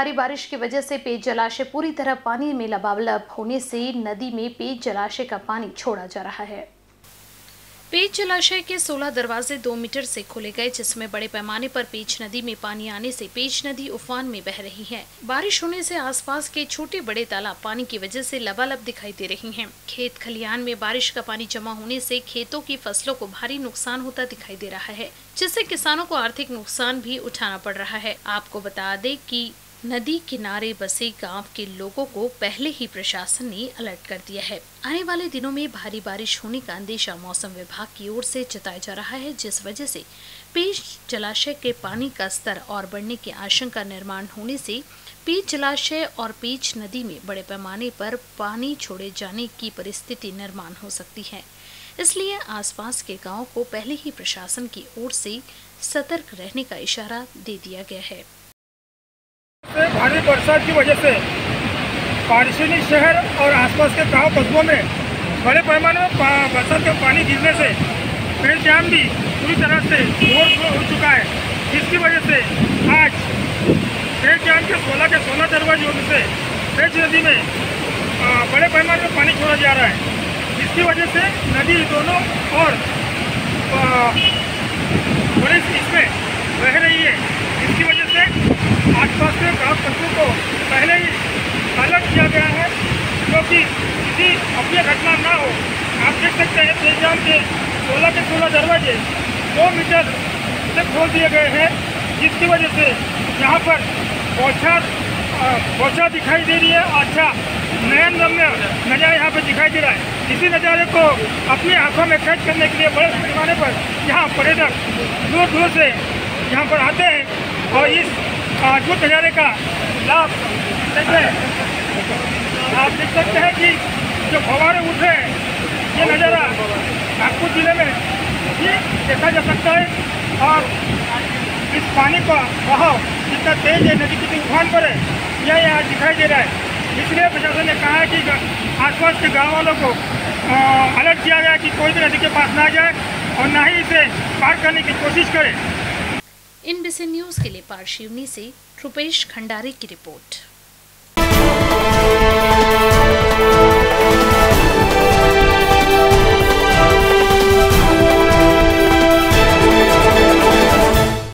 भारी बारिश की वजह से पेच जलाशय पूरी तरह पानी में लबालब होने से नदी में पेच जलाशय का पानी छोड़ा जा रहा है। पेच जलाशय के 16 दरवाजे 2 मीटर से खोले गए, जिसमें बड़े पैमाने पर पेच नदी में पानी आने से पेच नदी उफान में बह रही है। बारिश होने से आसपास के छोटे बड़े तालाब पानी की वजह से लबालब दिखाई दे रही हैं। खेत खलिहान में बारिश का पानी जमा होने से खेतों की फसलों को भारी नुकसान होता दिखाई दे रहा है, जिससे किसानों को आर्थिक नुकसान भी उठाना पड़ रहा है। आपको बता दें कि नदी किनारे बसे गांव के लोगों को पहले ही प्रशासन ने अलर्ट कर दिया है। आने वाले दिनों में भारी बारिश होने का अंदेशा मौसम विभाग की ओर से जताया जा रहा है, जिस वजह से पेच जलाशय के पानी का स्तर और बढ़ने की आशंका निर्माण होने से पेच जलाशय और पेच नदी में बड़े पैमाने पर पानी छोड़े जाने की परिस्थिति निर्माण हो सकती है। इसलिए आसपास के गाँव को पहले ही प्रशासन की ओर से सतर्क रहने का इशारा दे दिया गया है। भारी बरसात की वजह से पारशिवनी शहर और आसपास के गांव कस्बों में बड़े पैमाने में बरसात का पानी गिरने से पेच डैम भी पूरी तरह से ओवरफ्लो हो चुका है, जिसकी वजह से आज पेच डैम के 16 दरवाजों से पेच नदी में बड़े पैमाने में पानी छोड़ा जा रहा है, जिसकी वजह से नदी दोनों और बड़े इसमें बह रही है। इसकी वजह आसपास के गाँव कस्बों को पहले ही अलर्ट किया गया है, क्योंकि किसी अपनी घटना ना हो। आप देख सकते हैं पेच डैम के 16 दरवाजे 2 मीटर से खोल दिए गए हैं, जिसकी वजह से यहाँ पर बौछार दिखाई दे रही है। अच्छा नयन रम्य नज़ारा यहाँ पर दिखाई दे रहा है। इसी नज़ारे को अपनी आँखों में कैद करने के लिए बड़े पैमाने पर यहाँ पर्यटक दूर से यहाँ पर आते हैं और इस अद्भुत नज़ारे का लाभ लेते हैं। आप देख सकते हैं कि जो फव्वारे उठे हैं, ये नज़ारा नागपुर जिले में भी देखा जा सकता है। और इस पानी का बहाव जितना तेज है, नदी कितनी उफान पर है, यह यहाँ दिखाई दे रहा है। इसलिए प्रशासन ने कहा है कि आसपास के गाँव वालों को अलर्ट किया गया कि कोई भी नदी के पास ना जाए और ना ही इसे पार करने की कोशिश करे। इन बीसी न्यूज के लिए पारशिवनी से रुपेश खंडारे की रिपोर्ट।